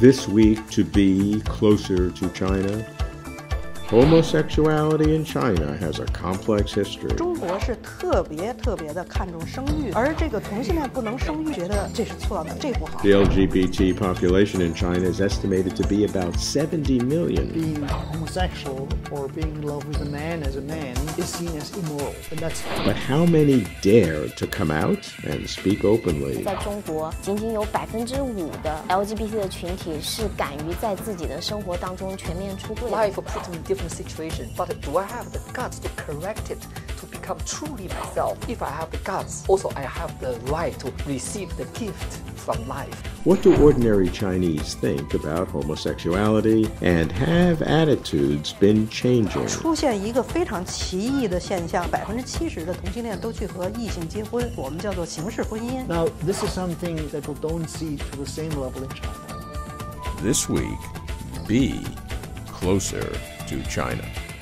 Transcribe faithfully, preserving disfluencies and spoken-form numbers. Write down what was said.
this week to be closer to China. Homosexuality in China has a complex history. 中国是特别特别的看重生育，而这个同性恋不能生育，觉得这是错的，这不好。The L G B T population in China is estimated to be about seventy million. Being homosexual or being in love with a man as a man is seen as immoral, and that's. But how many dare to come out and speak openly? 在中国，仅仅有百分之五的 L G B T 的群体是敢于在自己的生活当中全面出柜。Life puts different situation, but do I have the guts to correct it, to become truly myself? If I have the guts, also I have the right to receive the gift from life. What do ordinary Chinese think about homosexuality, and have attitudes been changing? 出现一个非常奇异的现象，百分之七十的同性恋都去和异性结婚，我们叫做形式婚姻。Now this is something that we don't see to the same level in China. This week, be closer to China.